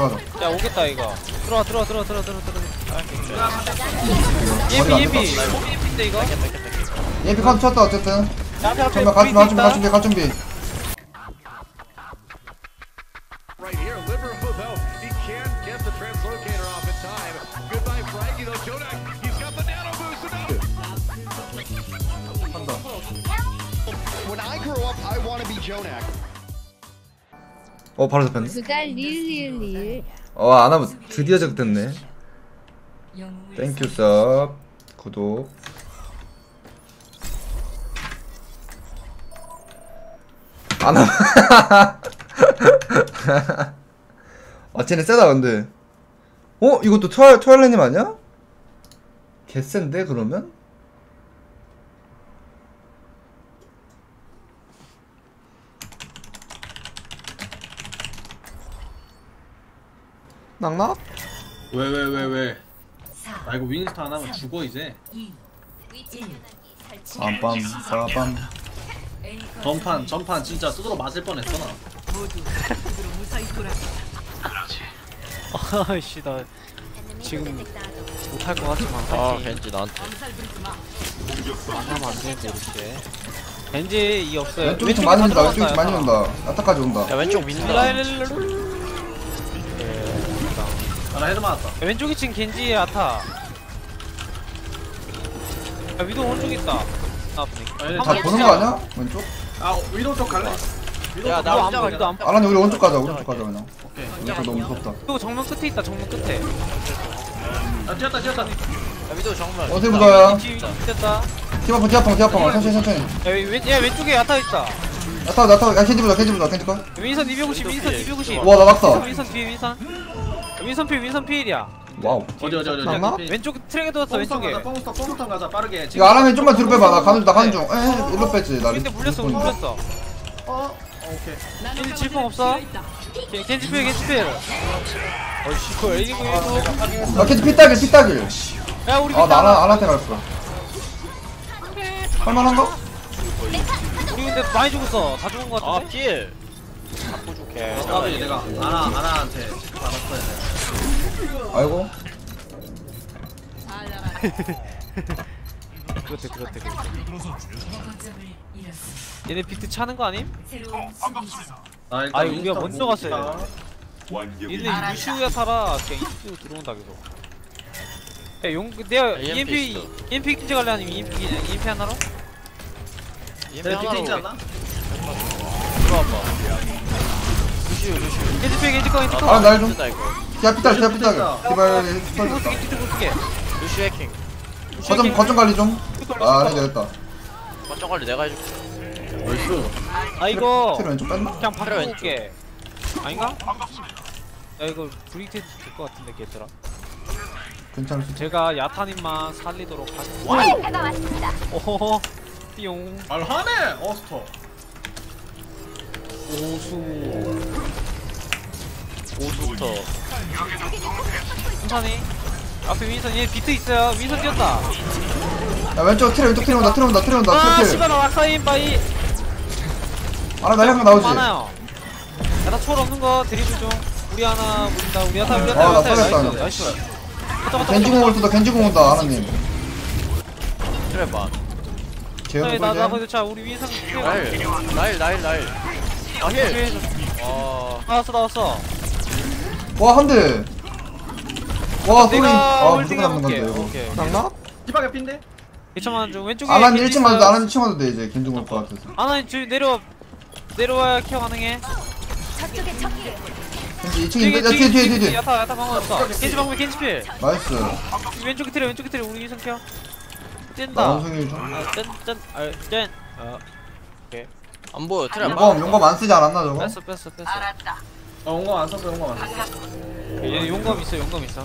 들어가자. 야 오겠다 이거. 들어와 들어와. 예비 예비인데 이거. 예비 컨 쳤다 어쨌든. 잠깐만 갈 준비. 어 바로 잡혔네. 누가 릴릴릴. 어 아나모 드디어 적됐네. 땡큐 쌉 구독. 아나모. 아 쟤네 세다 근데. 어 이것도 트와일렛님 아니야? 개센데 그러면? 낙낙? 왜? 아 이거 윈스타 안 하면 죽어 이제. 빰빰 사빰. 전판 진짜 두드러 맞을 뻔했어 나. 그렇지. 아이씨 나 지금 못할 것 같지만. 아 겐지 나한테. 만나면 안 되는데 이렇게. 겐지 이 없어요. 왼쪽이 좀 많이 온다. 아타까지 온다. 야 왼쪽 민다. 나 헤드 맞았다. 야, 왼쪽 2층 겐지 아타. 야 위도 오른쪽 있다. 나 아프네. 다 보는 거 아니야? 왼쪽? 아 위도 쪽 갈래? 야 나 혼자 가. 위도 안 봐. 아니 우리 오른쪽 가자. 오른쪽 가자 그냥. 오케이. 왼쪽 너무 무섭다. 위도 정면 끝에 있다. 정면 끝에. 아 뛰었다. 야 위도 정면. 어디 보자야? 뛰었다. 티아팡. 천천히. 야 왼쪽에 아타 있다. 아타. 겐지 보자. 윈선 250. 와 나 막다. 윈선. 윈선 필이야. 와우. 어디. 맞나? 왼쪽 트랙에 도왔어 왼쪽에. 뽕스턴 가자 빠르게. 이거 아라면 좀만 뒤로 빼봐. 나 가는 중. 에 일로 빼지. 나 근데 물렸어. 어? 오케이. 겐지 질풍 없어? 겐지 필. 어이씨 그거 에이징 이거. 나 겐지 핏딱일. 야 우리. 아 나라 아라테 갈 거야. 할만한가? 우리 근데 많이 죽었어. 다 죽은 거 같은데. 아 필. 자꾸 좋게. 나도 내가 아나한테 받았어야 돼. 아이고. 그렇대. 얘네 비트 차는 거 아님? 아 우리가 먼저 갔어야 돼. 얘네 유슈야 살아. 그냥 이쪽으로 들어온다 계속. 야 용 내가 EMP 퀴즈 갈래 아니면 EMP 하나로? 내가 비트 있지 않나? 아 날 좀. 피탈. 루시 해킹. 거점 관리 좀. 아 해결했다. 거점 관리 내가 해줄게. 아 이거. 그냥 바로 해줄게. 아닌가? 야 이거 브리테스 될 것 같은데 얘들아. 괜찮을 수. 제가 야타님만 살리도록 하겠습니다. 오호호. 띠용. 말 하네 어스터. 오수부터 천천히. 앞에 윈선 얘 비트 있어요. 윈선 뛰었다. 야 왼쪽 트레 온다. 아 씨발 왁사인 바이. 알아 날려 한 거 나오지. 야나 초월 없는 거 드리블 좀. 우리 하나 물린다. 우리 하나. 나이스. 겐지공 온다 하나님. 그래 봐. 나 보자. 자 우리 윈선 나일. 아 힐! 나왔어. 와 한대! 와 소리! 아 무조건 남는건데 이거 장난? 뒷방에 핀데? 2천만 중 왼쪽에 아난 1층 맞아도 아난 2층 맞아도 돼 이제 겐지 올 것 같아서 아난 지금 내려와야 케어 가능해. 겐지 2층인데? 야 뒤에 야타 방어였어. 겐지 방금 겐지 필! 나이스. 왼쪽에 틀에 우리 이성 케어 짠다. 짠 오케이 안 보여. 용검 안 쓰지 않았나 저거? 뺐어. 알았다. 용검 안 썼어. 얘 용검 있어.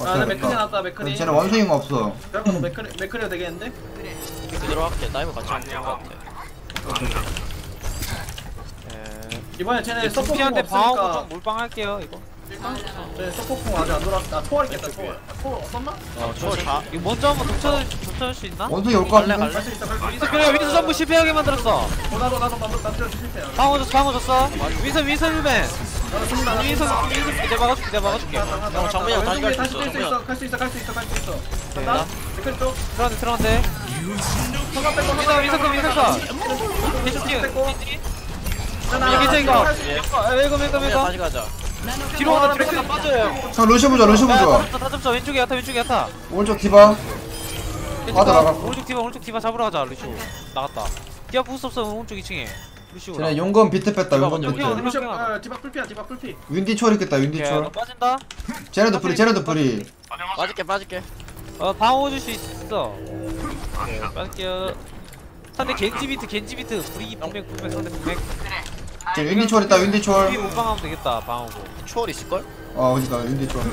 아, 나 맥크리 나왔다. 맥크리. 쟤는 원숭인 거 없어. 그럼 맥크리가 되겠는데? 그래. 들어갈게. 나이브 같이 하는 거 같아. 이번에 쟤네 서포트한테 방어하고 좀 몰빵할게요 이거. 쟤 서포트 아직 안 돌아왔다. 초월 있겠다. 초월 없었나? 초월 다. 이거 먼저 한번 도착할 수 있나? 원숭이 올 거 같은데? 그래 윈서 전부 실패하게 만들었어. 나도 방어 줬어. 윈서 힐맨 기대 막아줄게. 형 정문이랑 다시 갈수 있어. 갈수 있어. 간다. 백클도. 들어간대. 성갑 빼고 미사. 다시 가자. 뒤로 가다 뒤로 다 빠져요. 자 루시오 보자. 다잡자 왼쪽에 야타. 오른쪽 디바. 맞아 나가. 오른쪽 디바 잡으러 가자 루시오. 나갔다. 디바 부스 없어 오른쪽 2층에. 쟤네 용검 비트 뺐다. 용검 디바 풀피야. 윈디 초월 있겠다. 빠진다. 쟤네도 프리. 빠질게. 방어 줄 수 있어. 빠질게요. 상대 겐지 비트 프리. 분명 상대. 쟤 윈디 초월 있다. 윈디 초월. 못 방하면 되겠다. 방어고. 초월 있을 걸? 어디다 윈디 초월.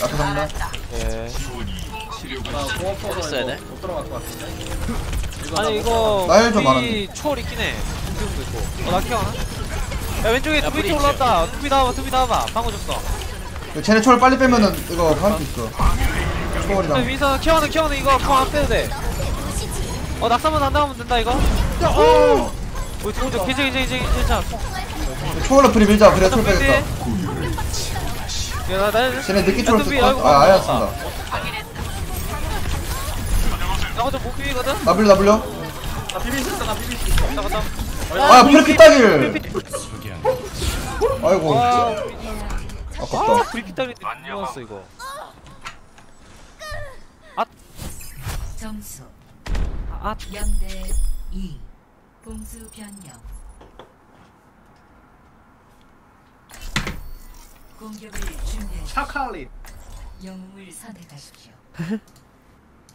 아까 잡나? 예. 됐어야 돼. 못 들어갈 것 같은데. 아니 이거. 나일 좀 많았네. 초월 있긴 해. 나 키워나? 야 왼쪽에 두비 올라왔다. 두비 나와봐. 방어 줬어. 쟤네 초월 빨리 빼면은 이거 할 수 있어. 초월이랑 위에서 키워는 이거 공 안 빼도 돼. 낙사만 안 나오면 된다 이거. 오! 우리 두분도 괜찮아. 초월로 프리 밀자. 그래 초월 빼겠다. 쟤네 늦게 초월 쓸 거야. 아 알았습니다. 나 혼자 못 비비거든? 나 불려? 나 비빌 수 있어. 아 브리피 따길! 아이고 아깝다. 브리피 따길인데 누웠어 이거. 아 점수 0대 2. 공수 변경. 공격을 준비해. 샤칼리 영웅을 선택하십시오.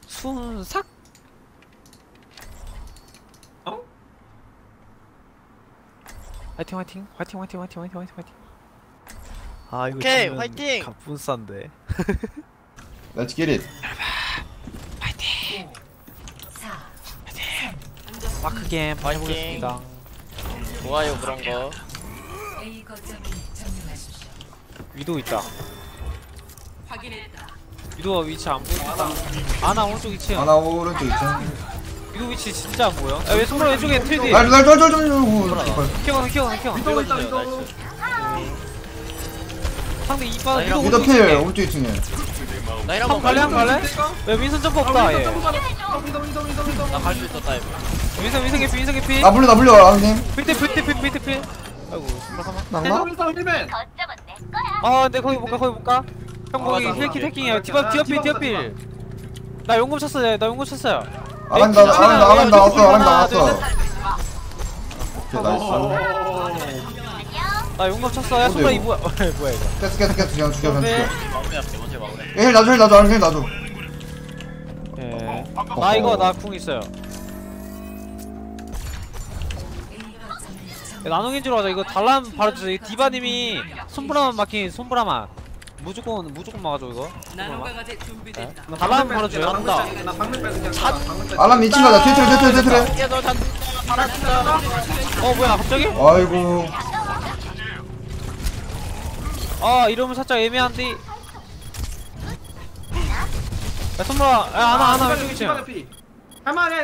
순삭? 어? 화이팅. 아 이거 오케이, 화이팅. 갑분싼데. Let's get it. 화이팅. 마크 게임 많이 보겠습니다. 좋아요 그런 거. 위도 있다. 확인했다. 위도가 위치 안 보인다. 아나 오른쪽 2층. 위도 위치 진짜 안 보여. 야, 왜 손으로 왼쪽에 틀지? 키워. 상대 이빨. 위도 필 오른쪽 2층에. 나 이랑 갈래? 왜 민선 점프 없다 얘. 나 갈 수 있었다 얘. 민선 개피. 나 불려 아님. 필. 아이고 잠깐만. 아 내 거기 못 가. 형 거기 해킹이야. 디바 필. 나 용검 쳤어요. 안 왔어. 오케이 나이스. 나 용검 쳤어. 야 손가락 이 뭐야 이거. 계속 죽여. 예 나줘. 예. 나 이거 나 궁 있어요. 나노겐지로 하자. 이거 달람 바로 주세요. 디바님이 손브라만 막힌 손브라만. 무조건 막아줘 이거. 달람 바로 줘요. 알람 미친 거다. 퇴트래. 어 뭐야 갑자기? 아이고. 아 이러면 살짝 애매한데. 야 손브라. 야 아나 왼쪽 있지. 할만해.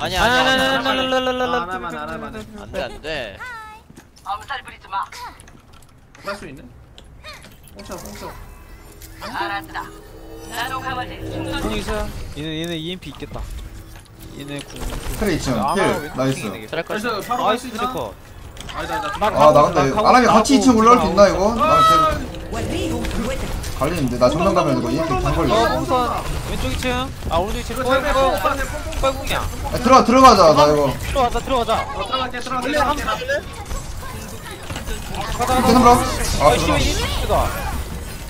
아니 안돼. 암살 부리지 마. 할 수 있네. 훔쳐. 알았다. 나로 가만히. 얘네 EMP 있겠다. 얘네 그래 있잖아. 나이스. 그래서 바로 아이스 드래커. 아 나간다. 아람이 같이 2층 올라올 수 있나 이거? 걸리는데 나 정면 가면 이거 EMP 반 걸려. 왼쪽 2층. 아 오른쪽 2층. 빨궁이야. 들어가자 나 이거. 들어가자.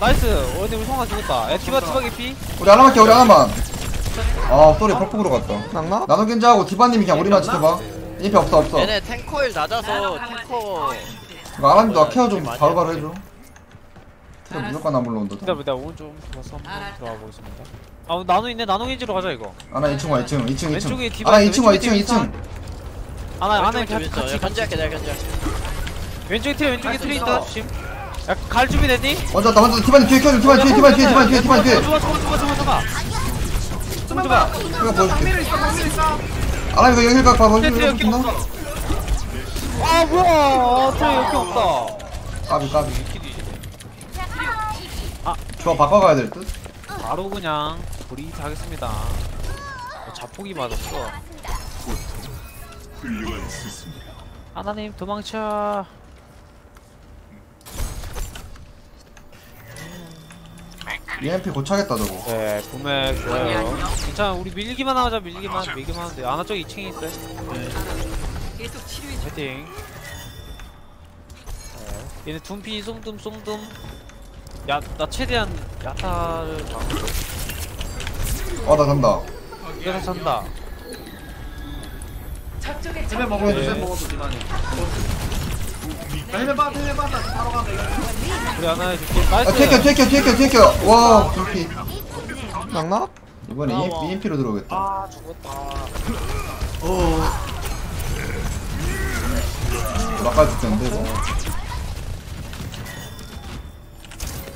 나이스. 어디 우리 성아 죽었다. 디바 개피. 우리 하나만. 아 소리 펄폭으로 갔다. 낙나? 나도 견제하고 디바님이 그냥 우리만 지켜봐. EMP 없어. 얘네 탱커일 낮아서 탱커. 아람도 나 케어 좀 바로 해줘. 무조건 안 물러온다. 일단 오른쪽 가서 한번 들어가 보겠습니다. 아 나노 있네. 나노겐지로 가자 이거. 아나 2층 와. 왼쪽에 디바. 아나 2층. 아나 견제할게. 왼쪽에 트레 있다. 조심. 야 갈 준비 됐니? 먼저 티바님 뒤에 켜줘. 티바님 뒤에. 좋아. 이거 보여줄게. 아나 이거 여기가 봐. 아 뭐야? 아 트레 여기 없다. 까비 까비. 아, 저 바꿔가야 될 듯? 바로 그냥 브리즈 하겠습니다. 자폭이 맞았어. 하나님 도망쳐. EMP 고쳐야겠다 저거. 네, 구매 좋아요. 괜찮아, 우리 밀기만 하자, 밀기만 하면 돼. 아나 쪽에 2층에 있어요. 계속 치료해 줘. 화이팅. 얘네 둠피 쏨둠. 야, 나 최대한 야타를 막고. 아, 나 산다. 내가 산다. 헬멧 먹어줘, 헬멧 먹어줘, 디만이. 헬멧 받아, 헬멧 받아. 바로 가자. 우리 하나 해줄게. 나이스. 튀겨. 와, 둠피. 낙낙? 이번에 EMP로 들어오겠다. 아, 죽었다. 어. 막아줄 텐데, 뭐.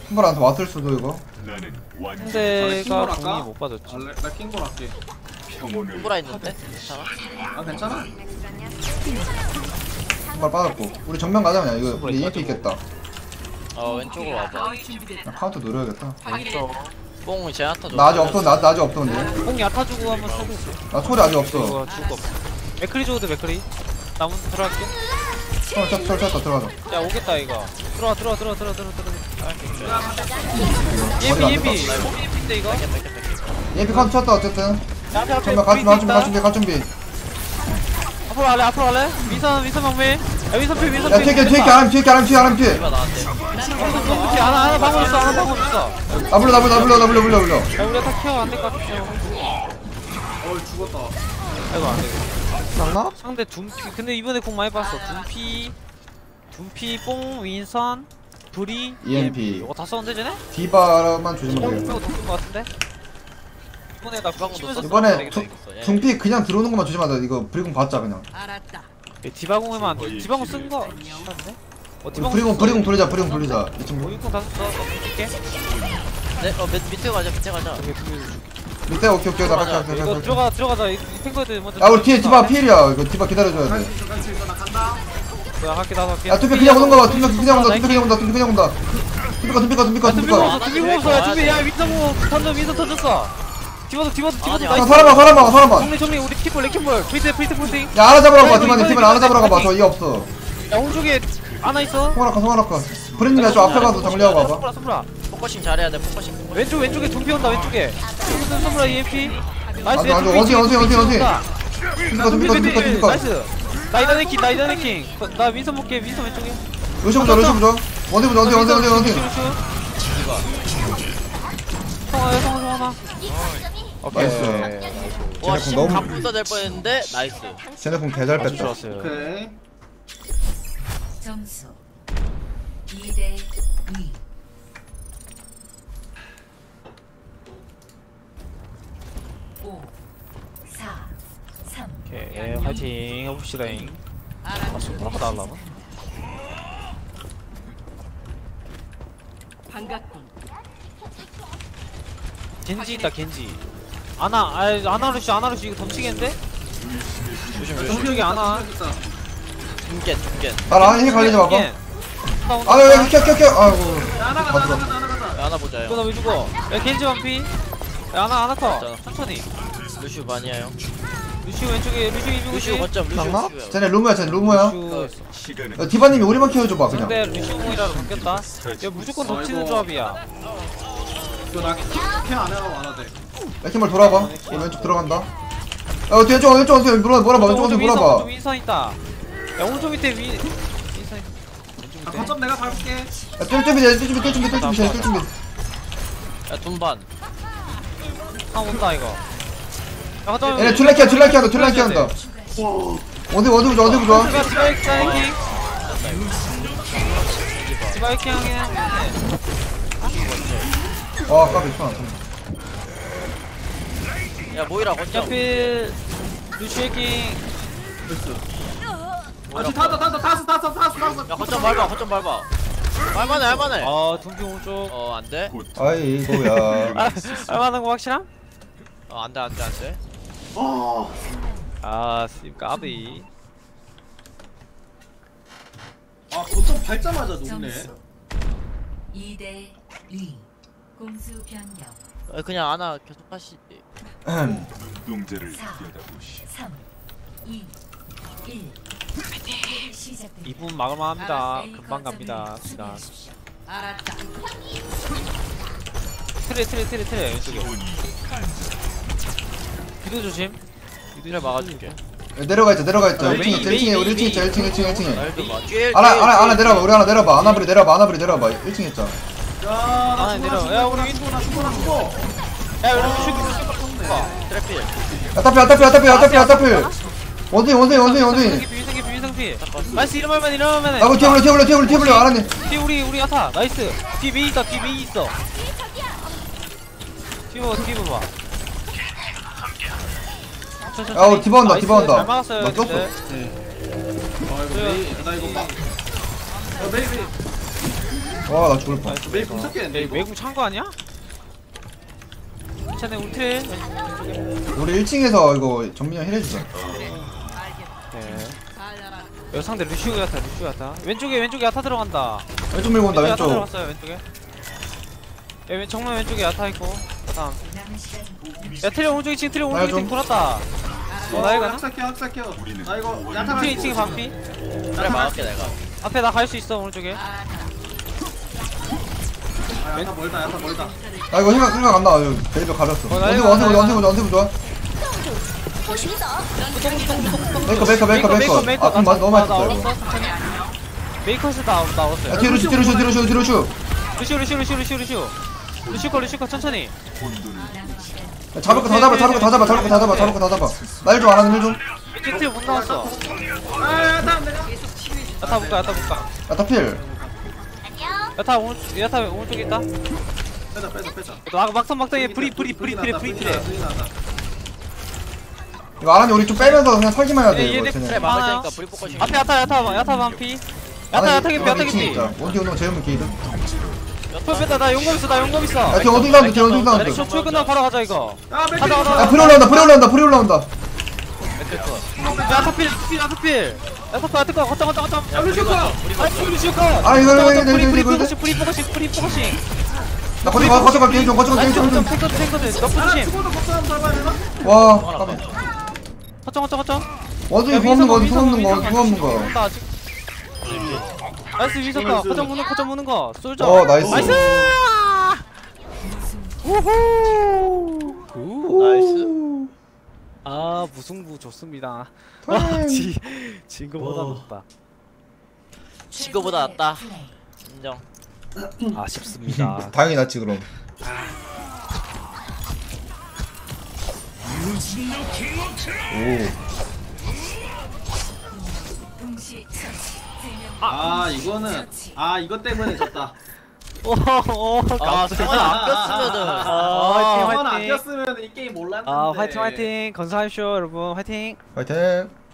킹볼한테 왔을 수도 이거. 상대가 공이 못 빠졌지. 나 킹볼 할게. 킹볼아 있는데? 괜찮아? 아 괜찮아? 킹볼 빠졌고. 우리 정면 가자 그냥. 이거 우리 EMP 있겠다. 어 왼쪽으로 와봐. 나 카운터 노려야겠다. 뽕 젠야타 줘. 나 아직 없어. 나 아직 없던데. 뽕 야타 주고 한번 쳐보고 있어. 나 소리 아직 없어. 맥크리 줘도 돼. 맥크리. 나 먼저 들어갈게. 쳤다 들어가자. 야 오겠다 이거. 들어와. 예비 이거? 예비 컷 쳤다 어쨌든. 정말 갈 준비. 앞으로 할래? 미선 방패. 야 미선. 야 튀게 아람 튀. 하나 방어 있어. 나불러. 야 우리 다 키워 안 될 것 같아. 어 죽었다. 아이고 안 되고. 맞나? 상대 둠피. 근데 이번에 공 많이 봤어. 둠피 뽕 윈선. 브리, EMP. 이거 다 썼는데 쟤네? 디바만 조심하면 돼요. 이번에 둥피 그냥 들어오는 것만 조심하자. 이거 브리공 받자 그냥. 알았다. 디바공에만 안 돼. 디바공 쓴 거. 브리공 돌리자. 오유공 다 썼어. 줄게. 네, 밑에 가자. 밑에 오케이. 나 갈게. 이거 들어가자. 이 탱커들 먼저. 야, 우리 뒤에 디바 필이야. 이거 디바 기다려줘야 돼. 야, 투피 그냥 오는 거 봐. 투피 그냥 온다. 투피가. 야, 윈서 터졌어. 뒤바서. 아, 사람아. 정리. 우리 킥볼. 페이트. 야, 하나 잡으라고 봐. 팀을 하나 잡으라고 봐. 저 이 없어. 야, 오른쪽에 하나 있어. 송아라카. 브랜드가 저 앞에 가서 정리하고 와봐. 선불아. 포커싱 잘해야 돼. 포커싱. 왼쪽에 좀비 온다. 왼쪽에. 선불아 EMP. 나이스. 어디. 투피가. 나이스. 나이다네킹. 나 윈서 볼게. 윈서 왼쪽에. 루시 보자. 어디. 성화. 오케이. 와, 지금 갑분다 될 뻔했는데. 나이스. 쟤네품 개잘 뺐다. 오케이. 점수 2대 2. 오케이, 화이팅 해봅시다잉. 아, 지금 뭐라고 달라나? 반갑군. 겐지 있다, 겐지. 아나루시 이거 덮치겠는데? 조심. 여기 아나. 중겐. 나 라인 관리지 말고. 아유, 켜. 아이고. 아나가다. 아나 보자. 이거 나 왜 죽어? 야, 겐지 완피. 야, 아나 커. 천천히. 루슈 많이해요. 루시오 왼쪽에 루시오. 쟤네 루머야. 디바님이 우리만 키워줘봐 그냥. 근데 루시오 공이라도 바뀌었다. 얘 무조건 덮치는 조합이야. 이거 나 캠 안해라고 안하대. 야 캠을 돌아봐. 왼쪽 들어간다. 야 왼쪽 물어봐. 윈선 있다. 야 오른쪽 밑에 윈선 있다. 거점 내가 밟을게. 야 뚫준비. 야 둔반 아 온다 이거. 얘네 줄라키한다. 어디 보자. 디바이킹 하긴 하는데. 아 까비 쳐. 야 모이라 거쳐. 어차피 루시에킹. 아직 탔어. 야 거점 밟아. 알만해. 아 둥기 오른쪽. 어 안돼. 아이 이거야. 알만한 거 확실함? 어 안돼. 아, 씨, 까비. 아, 거점 밟자마자 녹네. 2대 2. 공수 변경. 그냥 아나 계속 하시지. 공동제를 들여다보시. 3 2 1. 시작됩니다. 2분 마감합니다. 금방 갑니다. 알았다. 트레 왼쪽에. 기도 조심. 기도를 막아줄게. 내려가 있죠. 1층에 우리 1층 있죠. 1층에. 아나 내려봐. 우리 하나 내려봐. 아나브리 내려봐. 1층에 있죠. 아나 내려. 야 우리 인도나 죽어. 야 여러분 죽어. 트래필. 아타필. 원숭이. 비상피. 나이스 이러면. 아고 튀어올려. 알았네. 뒤 우리 아타. 나이스. 뒤 메이 있다. 뒤 메이 있어. 아우 디바운다. 막았어요. 떴어. 나 이거 막. 와 나 죽을 뻔. 외국 찬거 아니야? 괜찮네 울트레. 우리 1층에서 이거 정민이 형 해내주자. 네. 상대 루시우 같다. 왼쪽에 야타 들어간다. 왼쪽 밀고 온다 왼쪽. 들어갔어요 왼쪽에. 예 정면 왼쪽에 야타 있고. 다음. 야 트레 오른쪽 2층 돌았다. 나이가 학살해. 나 이거 야타 2층 반피. 그래 막을게 내가. 앞에 나 갈 수 있어 오른쪽에. 야타 멀다. 아 이거 생각 안 나. 베이비 가렸어. 원세 좋아. 메이커. 아 너무 맛있다 이거. 메이커스 나왔어요. 루시코 천천히. 잡을 거 다 잡아. 날 좀 안 하는 일 좀. 겐지 못 나왔어. 야타 볼까. 야타 필. 야타 오른쪽에 있다. 빼자. 막상 브리. 이거 아란이 우리 좀 빼면서 그냥 살기만 해야 돼. 얘네 그래 막으니까 브리 포커싱. 앞에 야타 반피. 야타 기. 원디 운동 재우면 기다. 뺐다. 나 용검 있어. 야, 어디 가는데? 쇼트 끝나 바로 가자 이거. 가자. 브리 올라온다. 야타필. 갔다. 루시카. 아, 브리 포커싱. 나 거점 갈게. 와. 거점. 원숭이 구워 먹는 거. 나이스 위선다. 거점 무는 거. 쏠자. 나이스. 우후. 나이스. 아 무승부 좋습니다. 진거보다 낫다. 인정. 아쉽습니다. 당연히 낫지 그럼. 오. 이거 때문에 졌다. 승원 안 꼈으면 이 게임 몰랐는데. 화이팅 건사하십시오 여러분. 화이팅.